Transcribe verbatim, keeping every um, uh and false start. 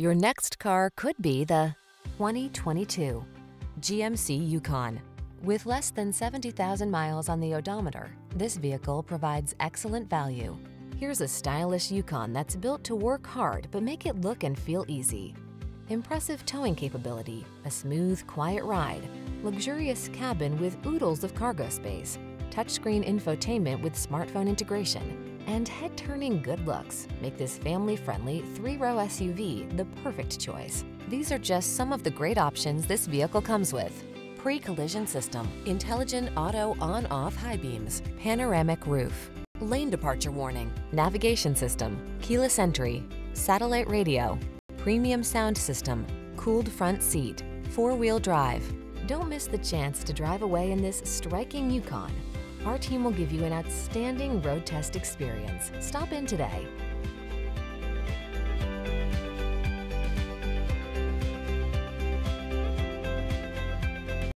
Your next car could be the twenty twenty-two G M C Yukon. With less than seventy thousand miles on the odometer, this vehicle provides excellent value. Here's a stylish Yukon that's built to work hard but make it look and feel easy. Impressive towing capability, a smooth, quiet ride, luxurious cabin with oodles of cargo space, touchscreen infotainment with smartphone integration, and head-turning good looks make this family-friendly three-row S U V the perfect choice. These are just some of the great options this vehicle comes with: pre-collision system, intelligent auto on-off high beams, panoramic roof, lane departure warning, navigation system, keyless entry, satellite radio, premium sound system, cooled front seat, four-wheel drive. Don't miss the chance to drive away in this striking Yukon. Our team will give you an outstanding road test experience. Stop in today.